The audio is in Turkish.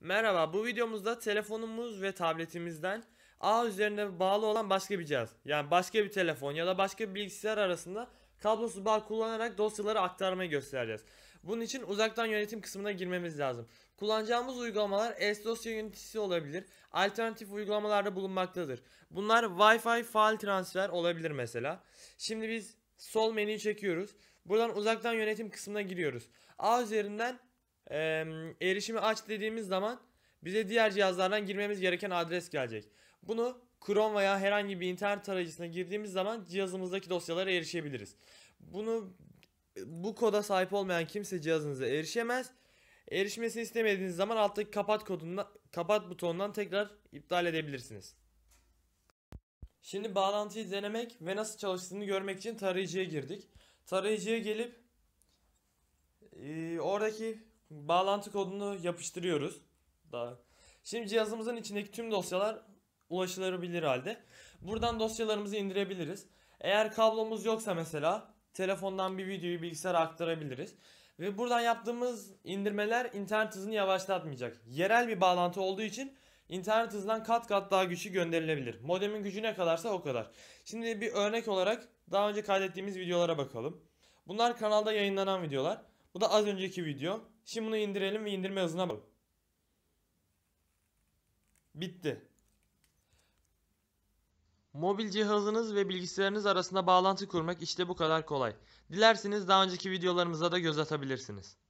Merhaba, bu videomuzda telefonumuz ve tabletimizden ağ üzerinde bağlı olan başka bir cihaz, yani başka bir telefon ya da başka bir bilgisayar arasında kablosuz bağ kullanarak dosyaları aktarmayı göstereceğiz. Bunun için uzaktan yönetim kısmına girmemiz lazım. Kullanacağımız uygulamalar dosya yöneticisi olabilir, alternatif uygulamalarda bulunmaktadır. Bunlar Wi-Fi file transfer olabilir mesela. Şimdi biz sol menüyü çekiyoruz. Buradan uzaktan yönetim kısmına giriyoruz. Ağ üzerinden erişimi aç dediğimiz zaman bize diğer cihazlardan girmemiz gereken adres gelecek. Bunu Chrome veya herhangi bir internet tarayıcısına girdiğimiz zaman cihazımızdaki dosyalara erişebiliriz. Bu koda sahip olmayan kimse cihazınıza erişemez. Erişmesini istemediğiniz zaman alttaki kapat butonundan tekrar iptal edebilirsiniz. Şimdi bağlantıyı denemek ve nasıl çalıştığını görmek için tarayıcıya girdik. Tarayıcıya gelip oradaki bağlantı kodunu yapıştırıyoruz. Şimdi cihazımızın içindeki tüm dosyalar ulaşılabilir halde. Buradan dosyalarımızı indirebiliriz. Eğer kablomuz yoksa mesela telefondan bir videoyu bilgisayara aktarabiliriz. Ve buradan yaptığımız indirmeler internet hızını yavaşlatmayacak. Yerel bir bağlantı olduğu için internet hızından kat kat daha güçlü gönderilebilir. Modemin gücü ne kadarsa o kadar. Şimdi bir örnek olarak daha önce kaydettiğimiz videolara bakalım. Bunlar kanalda yayınlanan videolar. Bu da az önceki video. Şimdi bunu indirelim ve indirme hızına bakalım. Bitti. Mobil cihazınız ve bilgisayarınız arasında bağlantı kurmak işte bu kadar kolay. Dilerseniz daha önceki videolarımıza da göz atabilirsiniz.